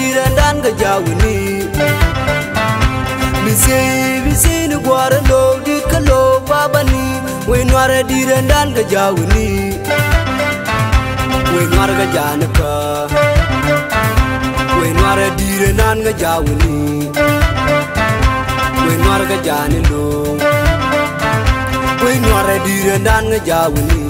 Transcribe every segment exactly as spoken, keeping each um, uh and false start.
diran dan ga jawni bizi bizi nu guarando di kalo babani we nuare diran dan ga jawni we nuare ga janaka we nuare diran dan ga jawni we nuare ga janendo we nuare diran dan ga jawni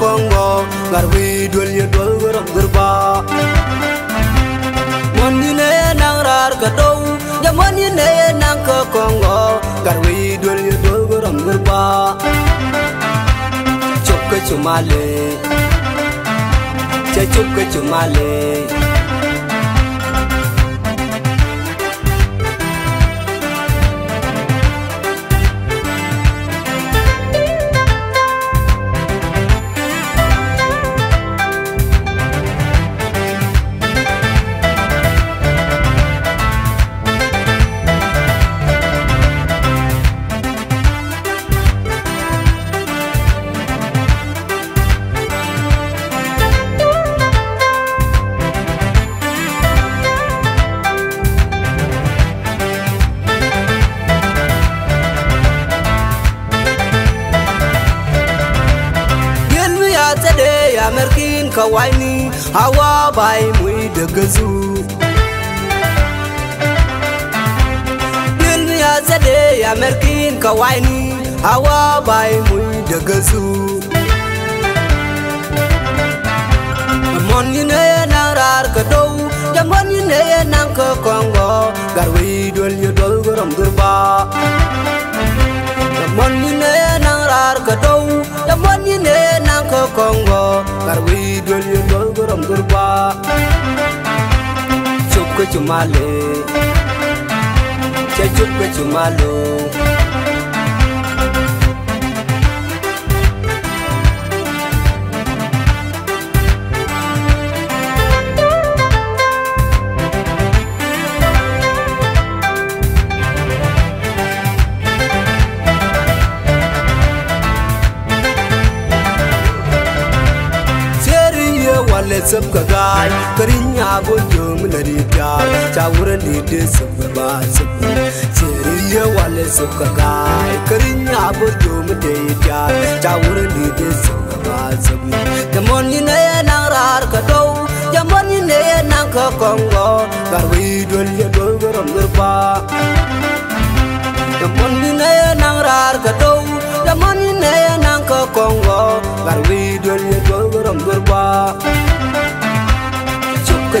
Congo, garwi dul ye dul gor gurba. Moni ne nang rar gadou, ya moni ne nang ko Congo, garwi dul ye dul gor gurba. Chuk chumale, che chuk chumale. Kawaini hawa bai mui de gazu Dilmiya zade ya merkin kawaini hawa bai mui de gazu Monni ne na rar ka dou ya monni ne na ko Congo garwi dol yo dol gorom gurba Monni ne na rar ka dou ya monni ne na ko Congo garwi dol yo dol gorom gurba chukko chumale che chukko chumalo sab kagai karinya bojum larika chawran de sab ba sab seriya wale sab kagai karinya bojum de ja chawran de sab ba sab jamoni ne na rar ka do jamoni ne na ko Congo garwi dol ye dol gorom ba jamoni ne na rar ka do jamoni ne na ko Congo garwi dol ye dol gorom ba Chukka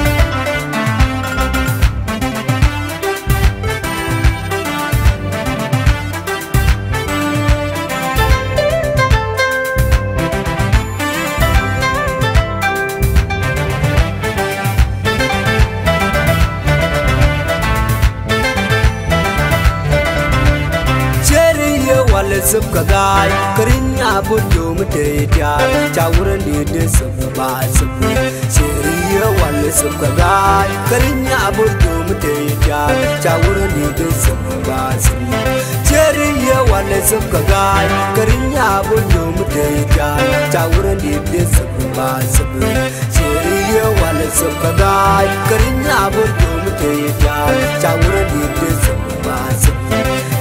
Sub kagai karinya bojum de ja chawran de sub ba sub seriya wale sub kagai karinya bojum de ja chawran de sub ba sub seriya wale sub kagai karinya bojum de ja chawran de sub ba sub seriya wale sub kagai karinya bojum de ja chawran de sub ba sub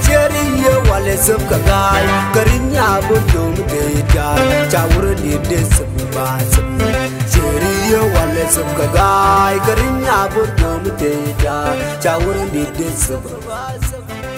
seriya wale sub kagai karinya bojum de ja chawran de sub ba sub seriya wale sub kagai karinya bojum de ja chawran de sub ba sub